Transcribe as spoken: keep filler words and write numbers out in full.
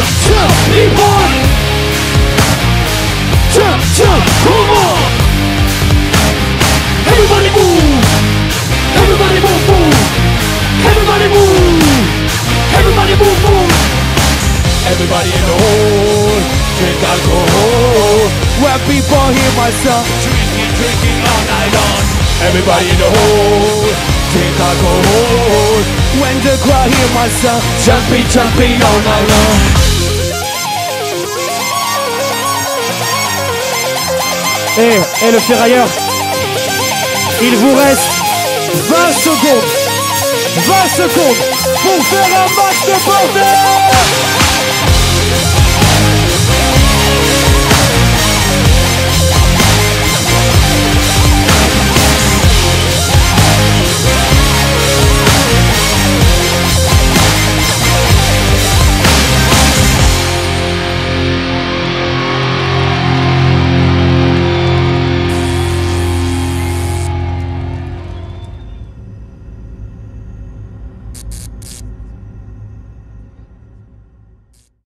just need more. Just, just, one more. Everybody move. Everybody move, move. Everybody move. Everybody move, move. Everybody in the hole, drink alcohol. Where people hear myself drinking, drinking all night long. Everybody in the hole, drink alcohol. When the crowd hear myself jumping, jumping all night long. Et hey, hey, le ferrailleur, il vous reste vingt secondes, vingt secondes pour faire un match de bordel.